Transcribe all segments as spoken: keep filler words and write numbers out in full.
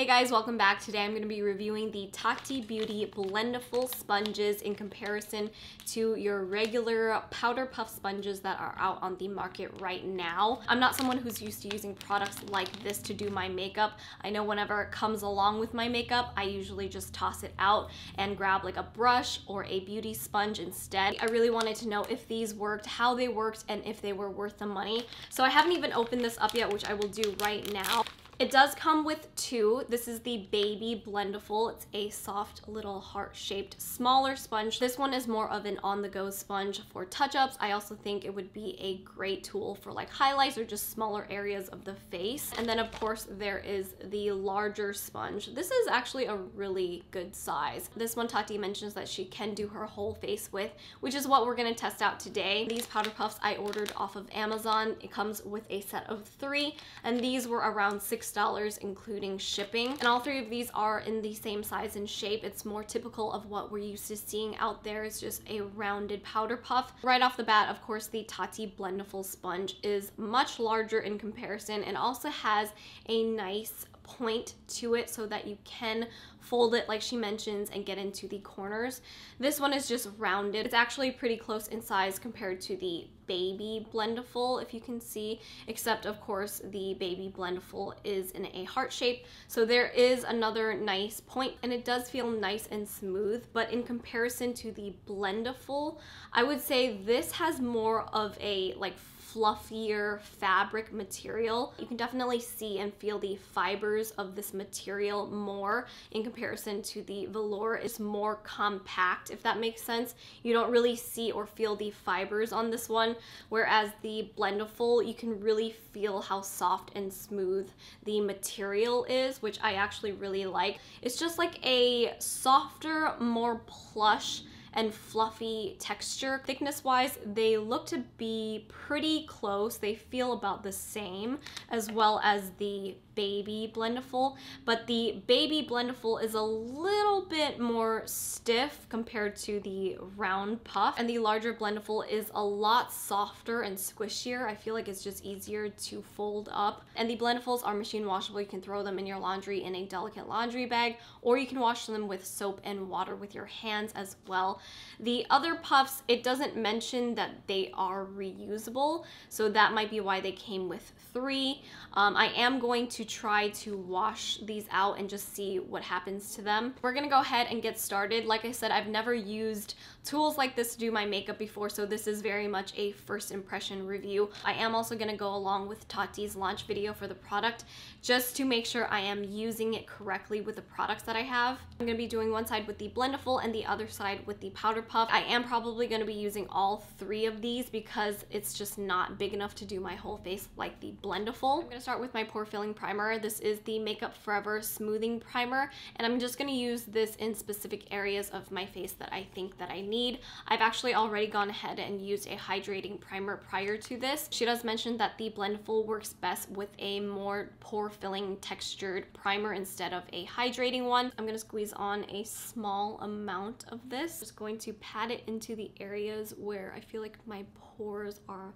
Hey guys, welcome back. Today I'm going to be reviewing the Tati Beauty Blendiful sponges in comparison to your regular powder puff sponges that are out on the market right now. I'm not someone who's used to using products like this to do my makeup. I know whenever it comes along with my makeup, I usually just toss it out and grab like a brush or a beauty sponge instead. I really wanted to know if these worked, how they worked, and if they were worth the money. So I haven't even opened this up yet, which I will do right now. It does come with two. This is the Baby Blendiful. It's a soft little heart-shaped smaller sponge. This one is more of an on-the-go sponge for touch-ups. I also think it would be a great tool for like highlights or just smaller areas of the face. And then of course there is the larger sponge. This is actually a really good size. This one Tati mentions that she can do her whole face with, which is what we're gonna test out today. These powder puffs I ordered off of Amazon. It comes with a set of three, and these were around six dollars including shipping. And all three of these are in the same size and shape. It's more typical of what we're used to seeing out there. It's just a rounded powder puff. Right off the bat, of course, the Tati Blendiful sponge is much larger in comparison and also has a nice point to it so that you can fold it like she mentions and get into the corners. This one is just rounded. It's actually pretty close in size compared to the Baby Blendiful, if you can see, except of course the Baby Blendiful is in a heart shape, so there is another nice point and it does feel nice and smooth. But in comparison to the Blendiful, I would say this has more of a like fluffier fabric material. You can definitely see and feel the fibers of this material more in comparison to the velour. It's more compact, if that makes sense. You don't really see or feel the fibers on this one, whereas the Blendiful, you can really feel how soft and smooth the material is, which I actually really like. It's just like a softer, more plush and fluffy texture. Thickness wise, they look to be pretty close. They feel about the same as well as the Baby Blendiful, but the Baby Blendiful is a little bit more stiff compared to the round puff, and the larger Blendiful is a lot softer and squishier. I feel like it's just easier to fold up, and the Blendifuls are machine washable. You can throw them in your laundry in a delicate laundry bag, or you can wash them with soap and water with your hands as well. The other puffs, it doesn't mention that they are reusable, so that might be why they came with three. Um, I am going to try to wash these out and just see what happens to them. We're gonna go ahead and get started. Like I said, I've never used tools like this to do my makeup before, so this is very much a first impression review. I am also gonna go along with Tati's launch video for the product just to make sure I am using it correctly with the products that I have. I'm gonna be doing one side with the Blendiful and the other side with the powder puff. I am probably gonna be using all three of these because it's just not big enough to do my whole face like the Blendiful. I'm gonna start with my pore filling primer. This is the Makeup Forever Smoothing Primer, and I'm just gonna use this in specific areas of my face that I think that I need. I've actually already gone ahead and used a hydrating primer prior to this. She does mention that the Blendiful works best with a more pore filling textured primer instead of a hydrating one. I'm gonna squeeze on a small amount of this. Just going to pat it into the areas where I feel like my pores are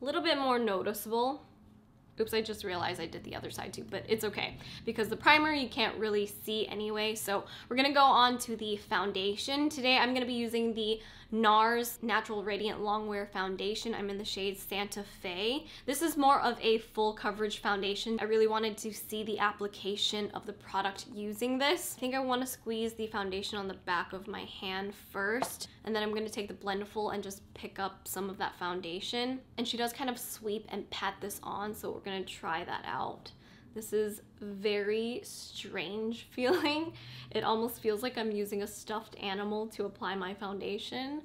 a little bit more noticeable. Oops, I just realized I did the other side too, but it's okay because the primer you can't really see anyway. So we're gonna go on to the foundation. Today I'm gonna be using the NARS Natural Radiant Longwear Foundation. I'm in the shade Santa Fe. This is more of a full coverage foundation. I really wanted to see the application of the product using this. I think I wanna squeeze the foundation on the back of my hand first, and then I'm gonna take the Blendiful and just pick up some of that foundation. And she does kind of sweep and pat this on, so we're We're gonna try that out. This is very strange feeling. It almost feels like I'm using a stuffed animal to apply my foundation.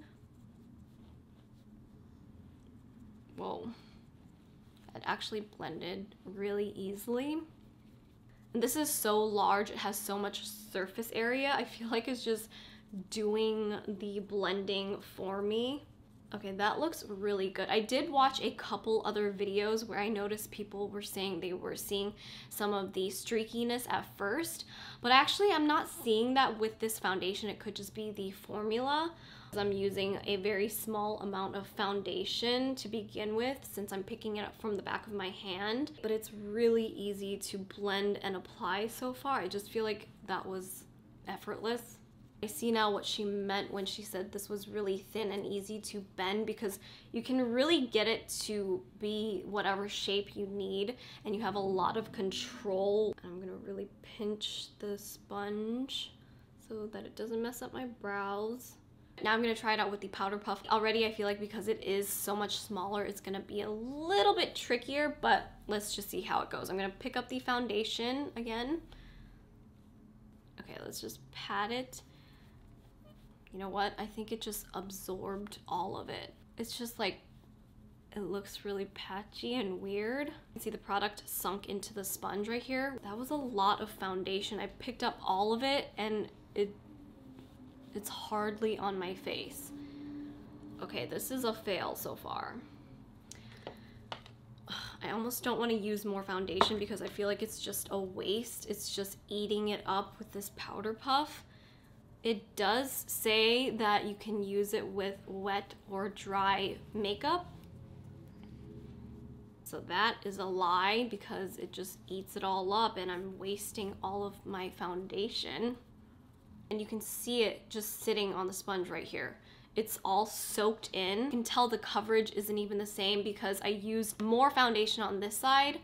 Whoa, that actually blended really easily. And this is so large, it has so much surface area. I feel like it's just doing the blending for me. Okay, that looks really good. I did watch a couple other videos where I noticed people were saying they were seeing some of the streakiness at first, but actually I'm not seeing that with this foundation. It could just be the formula. I'm using a very small amount of foundation to begin with since I'm picking it up from the back of my hand, but it's really easy to blend and apply so far. I just feel like that was effortless. I see now what she meant when she said this was really thin and easy to bend, because you can really get it to be whatever shape you need and you have a lot of control. I'm gonna really pinch the sponge so that it doesn't mess up my brows. Now I'm gonna try it out with the powder puff. Already I feel like because it is so much smaller, it's gonna be a little bit trickier, but let's just see how it goes. I'm gonna pick up the foundation again. Okay, let's just pat it. You know what? I think it just absorbed all of it. It's just like, it looks really patchy and weird. You can see the product sunk into the sponge right here. That was a lot of foundation. I picked up all of it and it it's hardly on my face. Okay, this is a fail so far. I almost don't want to use more foundation because I feel like it's just a waste. It's just eating it up with this powder puff. It does say that you can use it with wet or dry makeup. So that is a lie because it just eats it all up and I'm wasting all of my foundation. And you can see it just sitting on the sponge right here. It's all soaked in. You can tell the coverage isn't even the same because I used more foundation on this side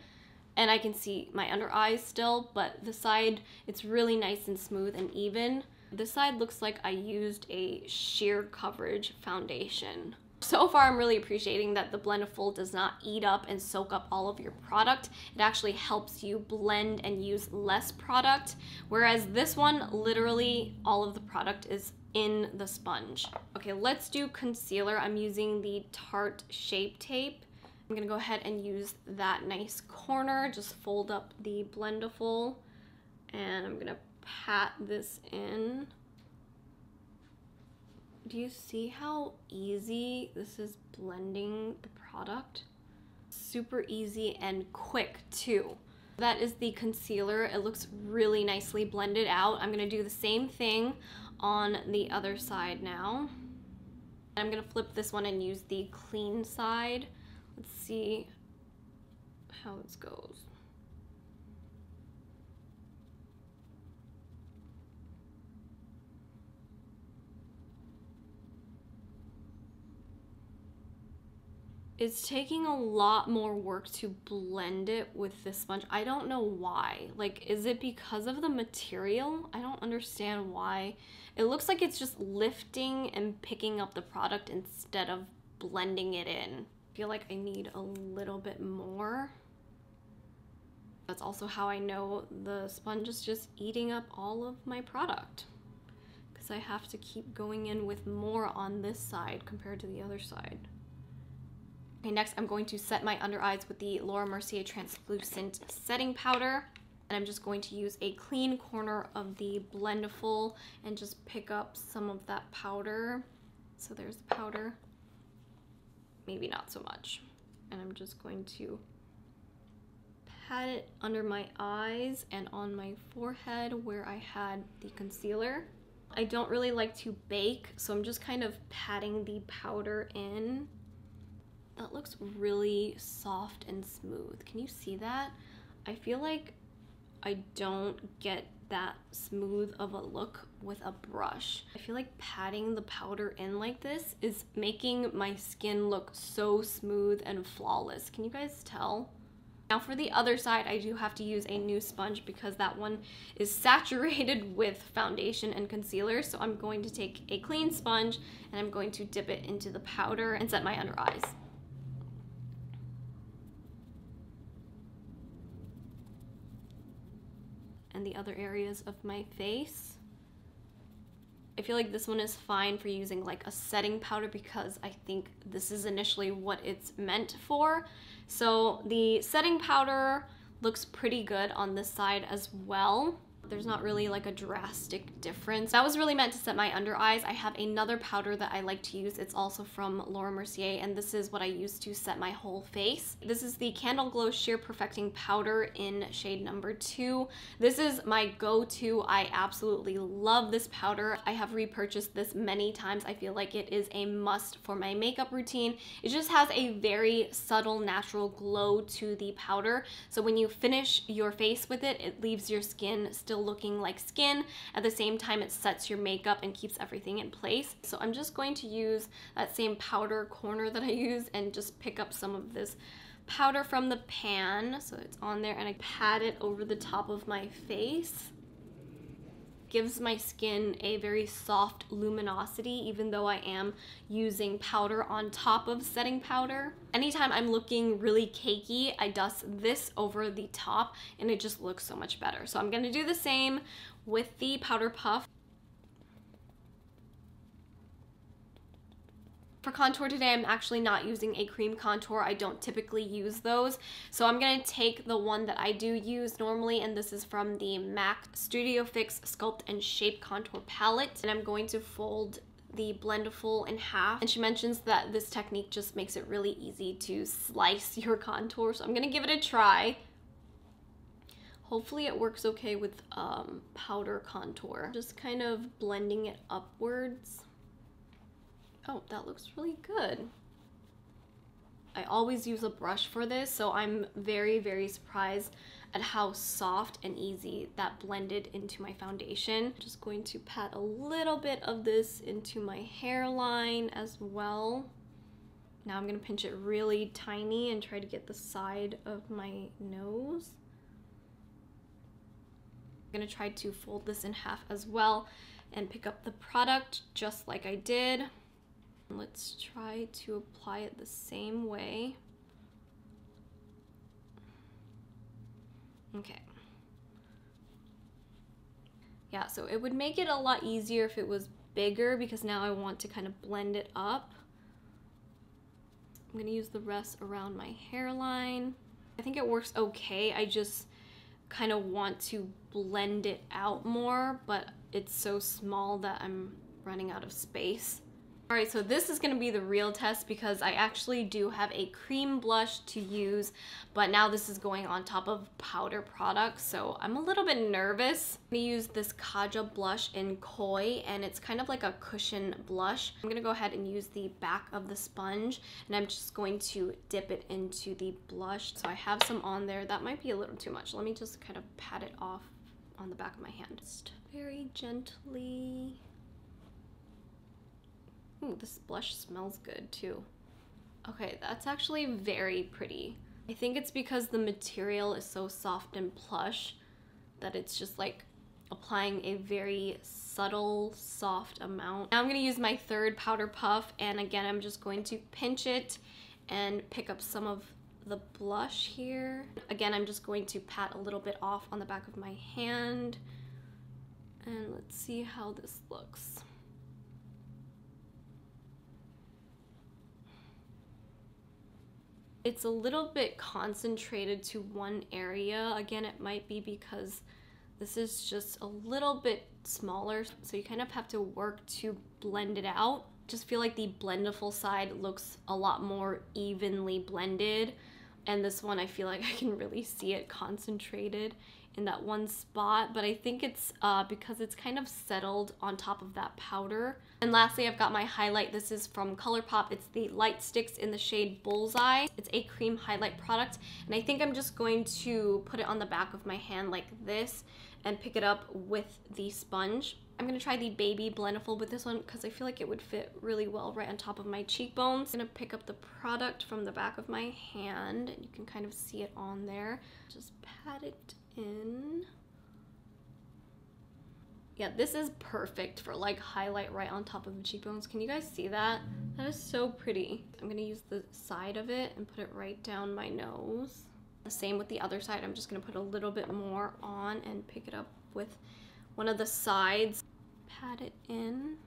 and I can see my under eyes still, but this side, it's really nice and smooth and even. This side looks like I used a sheer coverage foundation. So far, I'm really appreciating that the Blendiful does not eat up and soak up all of your product. It actually helps you blend and use less product, whereas this one, literally all of the product is in the sponge. Okay, let's do concealer. I'm using the Tarte Shape Tape. I'm gonna go ahead and use that nice corner. Just fold up the Blendiful, and I'm gonna pat this in. Do you see how easy this is blending the product? Super easy and quick too. That is the concealer. It looks really nicely blended out. I'm gonna do the same thing on the other side now. I'm gonna flip this one and use the clean side. Let's see how this goes. It's taking a lot more work to blend it with this sponge. I don't know why. Like, is it because of the material? I don't understand why. It looks like it's just lifting and picking up the product instead of blending it in. I feel like I need a little bit more. That's also how I know the sponge is just eating up all of my product, because I have to keep going in with more on this side compared to the other side. Okay, next I'm going to set my under eyes with the Laura Mercier Translucent Setting Powder, and I'm just going to use a clean corner of the Blendiful and just pick up some of that powder. So there's the powder, maybe not so much. And I'm just going to pat it under my eyes and on my forehead where I had the concealer. I don't really like to bake, so I'm just kind of patting the powder in. That looks really soft and smooth. Can you see that? I feel like I don't get that smooth of a look with a brush. I feel like patting the powder in like this is making my skin look so smooth and flawless. Can you guys tell? Now for the other side, I do have to use a new sponge because that one is saturated with foundation and concealer. So I'm going to take a clean sponge and I'm going to dip it into the powder and set my under eyes. And the other areas of my face. I feel like this one is fine for using like a setting powder because I think this is initially what it's meant for. So the setting powder looks pretty good on this side as well. There's not really like a drastic difference. That was really meant to set my under eyes. I have another powder that I like to use. It's also from Laura Mercier, and this is what I use to set my whole face. This is the Candle Glow Sheer Perfecting Powder in shade number two. This is my go-to. I absolutely love this powder. I have repurchased this many times. I feel like it is a must for my makeup routine. It just has a very subtle natural glow to the powder. So when you finish your face with it, it leaves your skin still looking like skin. At the same time, it sets your makeup and keeps everything in place. So I'm just going to use that same powder corner that I used and just pick up some of this powder from the pan. So it's on there, and I pat it over the top of my face. Gives my skin a very soft luminosity, even though I am using powder on top of setting powder. Anytime I'm looking really cakey, I dust this over the top and it just looks so much better. So I'm gonna do the same with the powder puff. For contour today, I'm actually not using a cream contour. I don't typically use those. So I'm going to take the one that I do use normally, and this is from the MAC Studio Fix Sculpt and Shape Contour Palette. And I'm going to fold the Blendiful in half. And she mentions that this technique just makes it really easy to slice your contour. So I'm going to give it a try. Hopefully it works okay with um, powder contour. Just kind of blending it upwards. Oh, that looks really good. I always use a brush for this, so I'm very, very surprised at how soft and easy that blended into my foundation. I'm just going to pat a little bit of this into my hairline as well. Now I'm gonna pinch it really tiny and try to get the side of my nose. I'm gonna try to fold this in half as well and pick up the product just like I did. Let's try to apply it the same way. Okay. Yeah, so it would make it a lot easier if it was bigger, because now I want to kind of blend it up. I'm gonna use the rest around my hairline. I think it works okay. I just kind of want to blend it out more, but it's so small that I'm running out of space. All right, so this is gonna be the real test, because I actually do have a cream blush to use, but now this is going on top of powder products, so I'm a little bit nervous. I'm gonna use this Kaja blush in Koi, and it's kind of like a cushion blush. I'm gonna go ahead and use the back of the sponge, and I'm just going to dip it into the blush. So I have some on there. That might be a little too much. Let me just kind of pat it off on the back of my hand. Just very gently. Ooh, this blush smells good too. Okay, that's actually very pretty. I think it's because the material is so soft and plush that it's just like applying a very subtle, soft amount. Now I'm gonna use my third powder puff, and again, I'm just going to pinch it and pick up some of the blush here. Again, I'm just going to pat a little bit off on the back of my hand, and let's see how this looks. It's a little bit concentrated to one area. Again, it might be because this is just a little bit smaller, so you kind of have to work to blend it out. Just feel like the Blendiful side looks a lot more evenly blended, and this one I feel like I can really see it concentrated in that one spot, but I think it's uh, because it's kind of settled on top of that powder. And lastly, I've got my highlight. This is from ColourPop. It's the Light Sticks in the shade Bullseye. It's a cream highlight product, and I think I'm just going to put it on the back of my hand like this and pick it up with the sponge. I'm gonna try the Baby Blendiful with this one because I feel like it would fit really well right on top of my cheekbones. I'm gonna pick up the product from the back of my hand, and you can kind of see it on there. Just pat it in. Yeah, this is perfect for like highlight right on top of the cheekbones. Can you guys see that? That is so pretty. I'm gonna use the side of it and put it right down my nose. The same with the other side. I'm just gonna put a little bit more on and pick it up with one of the sides. Pat it in.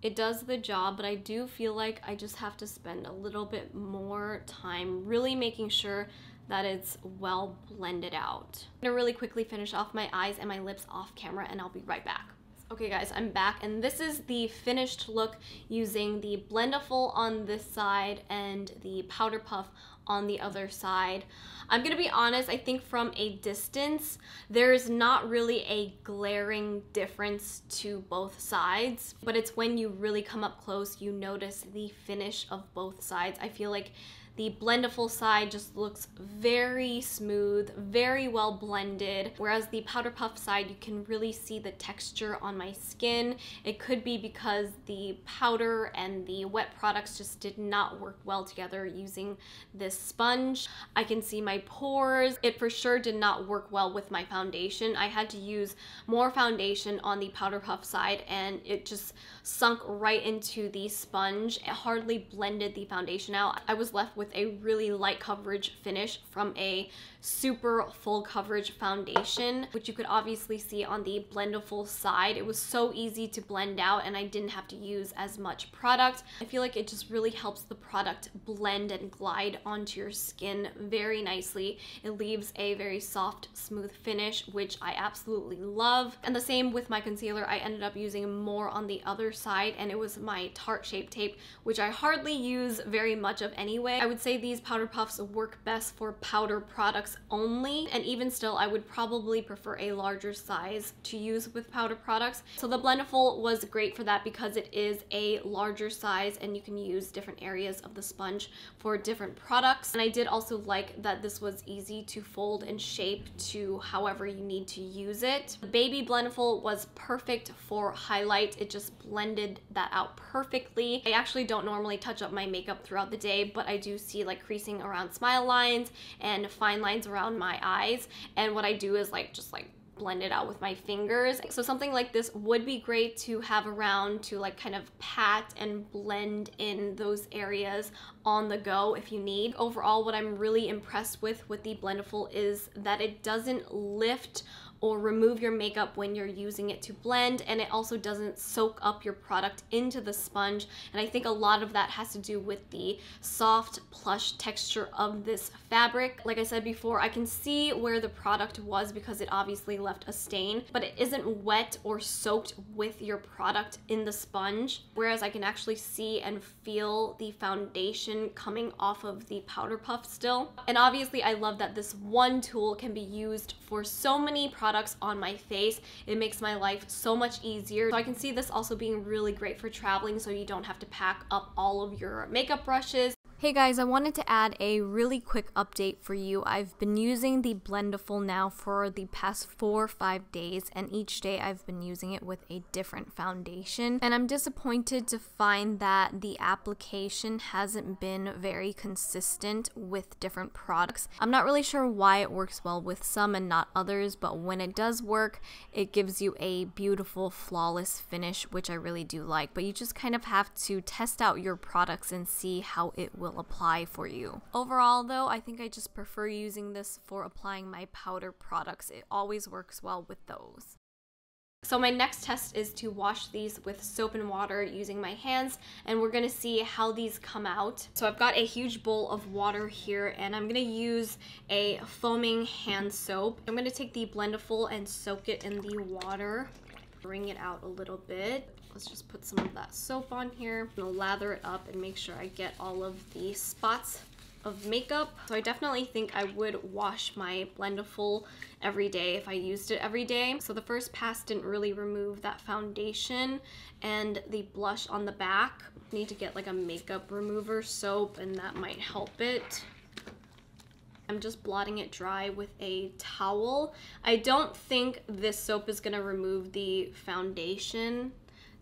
It does the job, but I do feel like I just have to spend a little bit more time really making sure that it's well blended out. I'm gonna really quickly finish off my eyes and my lips off camera, and I'll be right back. Okay guys, I'm back, and this is the finished look using the Blendiful on this side and the Powder Puff on the other side. I'm gonna be honest, I think from a distance, there is not really a glaring difference to both sides, but it's when you really come up close, you notice the finish of both sides. I feel like the Blendiful side just looks very smooth, very well blended, whereas the Powder Puff side, you can really see the texture on my skin. It could be because the powder and the wet products just did not work well together using this sponge. I can see my pores. It for sure did not work well with my foundation. I had to use more foundation on the Powder Puff side, and it just sunk right into the sponge. It hardly blended the foundation out. I was left with with a really light coverage finish from a super full coverage foundation, which you could obviously see on the Blendiful side. It was so easy to blend out, and I didn't have to use as much product. I feel like it just really helps the product blend and glide onto your skin very nicely. It leaves a very soft, smooth finish, which I absolutely love. And the same with my concealer. I ended up using more on the other side, and it was my Tarte Shape Tape, which I hardly use very much of anyway. I would say these Powder Puffs work best for powder products only, and even still, I would probably prefer a larger size to use with powder products. So the Blendiful was great for that because it is a larger size and you can use different areas of the sponge for different products. And I did also like that this was easy to fold and shape to however you need to use it. The Baby Blendiful was perfect for highlight. It just blended that out perfectly. I actually don't normally touch up my makeup throughout the day, but I do see like creasing around smile lines and fine lines around my eyes, and what I do is like just like blend it out with my fingers. So something like this would be great to have around to like kind of pat and blend in those areas on the go if you need. Overall, what I'm really impressed with with the Blendiful is that it doesn't lift or remove your makeup when you're using it to blend, and it also doesn't soak up your product into the sponge. And I think a lot of that has to do with the soft plush texture of this fabric. Like I said before, I can see where the product was because it obviously left a stain, but it isn't wet or soaked with your product in the sponge, whereas I can actually see and feel the foundation coming off of the Powder Puff still. And obviously I love that this one tool can be used for so many products on my face. It makes my life so much easier. So I can see this also being really great for traveling, so you don't have to pack up all of your makeup brushes. Hey guys, I wanted to add a really quick update for you. I've been using the Blendiful now for the past four or five days, and each day I've been using it with a different foundation. And I'm disappointed to find that the application hasn't been very consistent with different products. I'm not really sure why it works well with some and not others, but when it does work, it gives you a beautiful, flawless finish, which I really do like. But you just kind of have to test out your products and see how it will apply for you. Overall though, I think I just prefer using this for applying my powder products. It always works well with those. So my next test is to wash these with soap and water using my hands, and we're gonna see how these come out. So I've got a huge bowl of water here, and I'm gonna use a foaming hand soap. I'm gonna take the Blendiful and soak it in the water. Bring it out a little bit. Let's just put some of that soap on here. I'm gonna lather it up and make sure I get all of the spots of makeup. So I definitely think I would wash my Blendiful every day if I used it every day. So the first pass didn't really remove that foundation and the blush on the back. I need to get like a makeup remover soap, and that might help it. I'm just blotting it dry with a towel. I don't think this soap is gonna remove the foundation.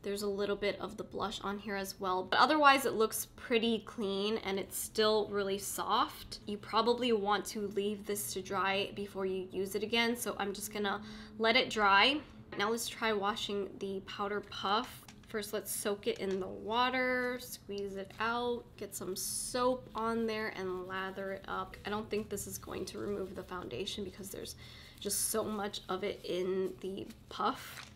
There's a little bit of the blush on here as well, but otherwise it looks pretty clean, and it's still really soft. You probably want to leave this to dry before you use it again, so I'm just gonna let it dry. Now let's try washing the Powder Puff. First, let's soak it in the water, squeeze it out, get some soap on there and lather it up. I don't think this is going to remove the foundation because there's just so much of it in the puff.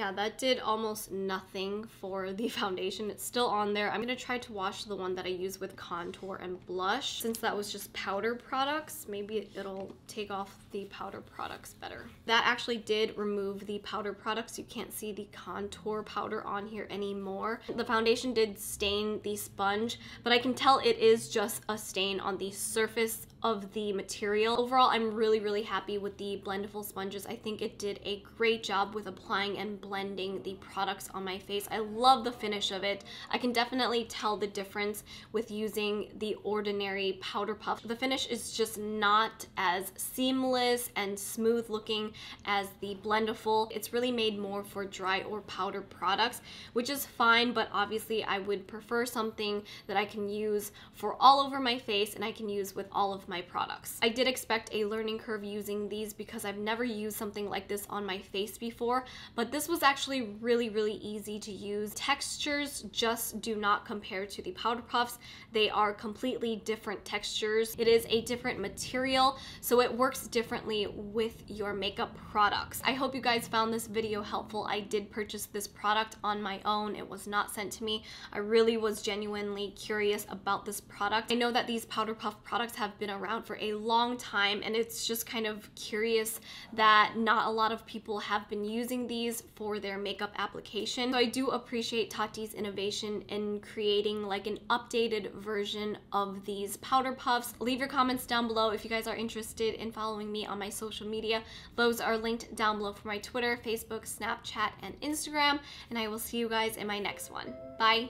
Yeah, that did almost nothing for the foundation. It's still on there. I'm gonna try to wash the one that I use with contour and blush. Since that was just powder products, maybe it'll take off the powder products better. That actually did remove the powder products. You can't see the contour powder on here anymore. The foundation did stain the sponge, but I can tell it is just a stain on the surface of the material. Overall, I'm really, really happy with the Blendiful sponges. I think it did a great job with applying and blending blending the products on my face. I love the finish of it. I can definitely tell the difference with using the Ordinary powder puff. The finish is just not as seamless and smooth looking as the Blendiful. It's really made more for dry or powder products, which is fine, but obviously I would prefer something that I can use for all over my face and I can use with all of my products. I did expect a learning curve using these because I've never used something like this on my face before, but this was actually really really easy to use. Textures just do not compare to the powder puffs. They are completely different textures. It is a different material, so it works differently with your makeup products. I hope you guys found this video helpful. I did purchase this product on my own. It was not sent to me. I really was genuinely curious about this product. I know that these powder puff products have been around for a long time, and it's just kind of curious that not a lot of people have been using these for their makeup application. So I do appreciate Tati's innovation in creating like an updated version of these powder puffs. Leave your comments down below if you guys are interested in following me on my social media. Those are linked down below for my Twitter, Facebook, Snapchat, and Instagram, and I will see you guys in my next one. Bye!